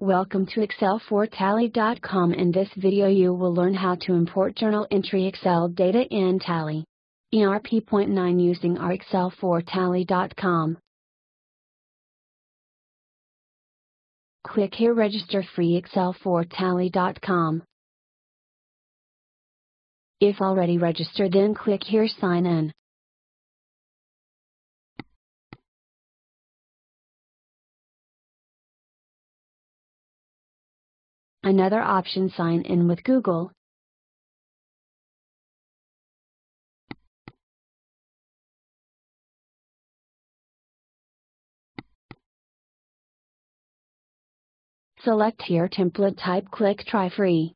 Welcome to Excel4Tally.com. In this video you will learn how to import journal entry Excel data in Tally ERP.9 using our Excel4Tally.com. Click here, register free Excel4Tally.com. If already registered, then click here, sign in. Another option, sign in with Google. Select here template type, click try free.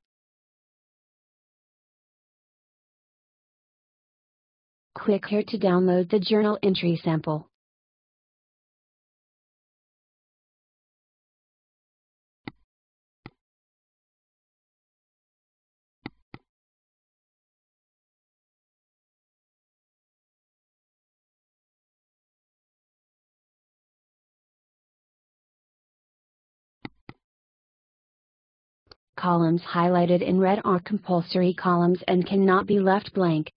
Click here to download the journal entry sample. Columns highlighted in red are compulsory columns and cannot be left blank.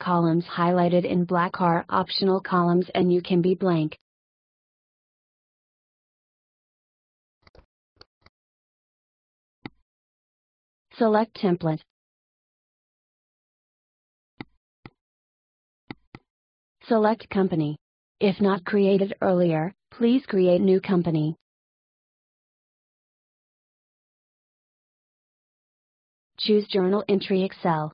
Columns highlighted in black are optional columns and you can be blank. Select template. Select company. If not created earlier, please create new company. Choose Journal Entry Excel.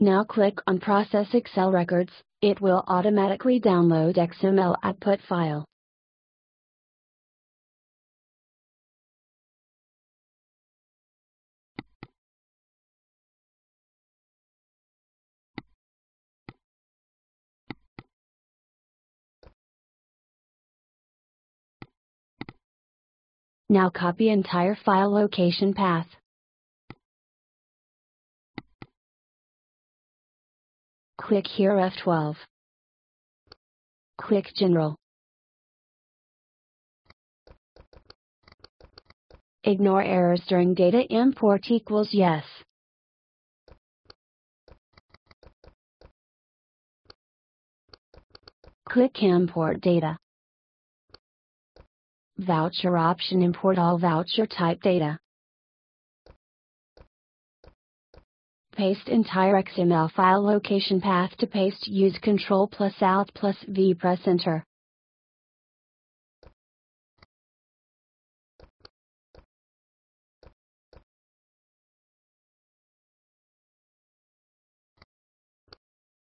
Now click on Process Excel Records. It will automatically download XML output file. Now copy entire file location path. Click here F12. Click General. Ignore errors during data import equals yes. Click Import Data. Voucher option, import all voucher type data. Paste entire XML file location path to paste. Use Ctrl+Alt+V, press Enter.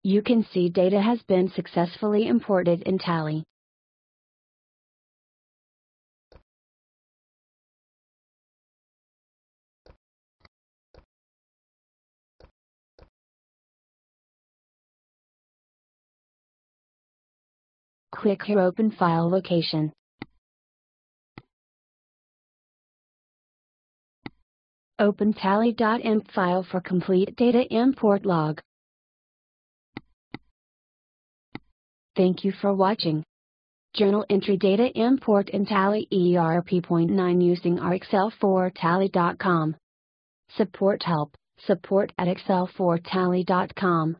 You can see data has been successfully imported in Tally. Click here Open File Location. Open Tally.imp file for complete data import log. Thank you for watching. Journal entry data import in Tally ERP.9 using our Excel4Tally.com. Support help, support@Excel4Tally.com.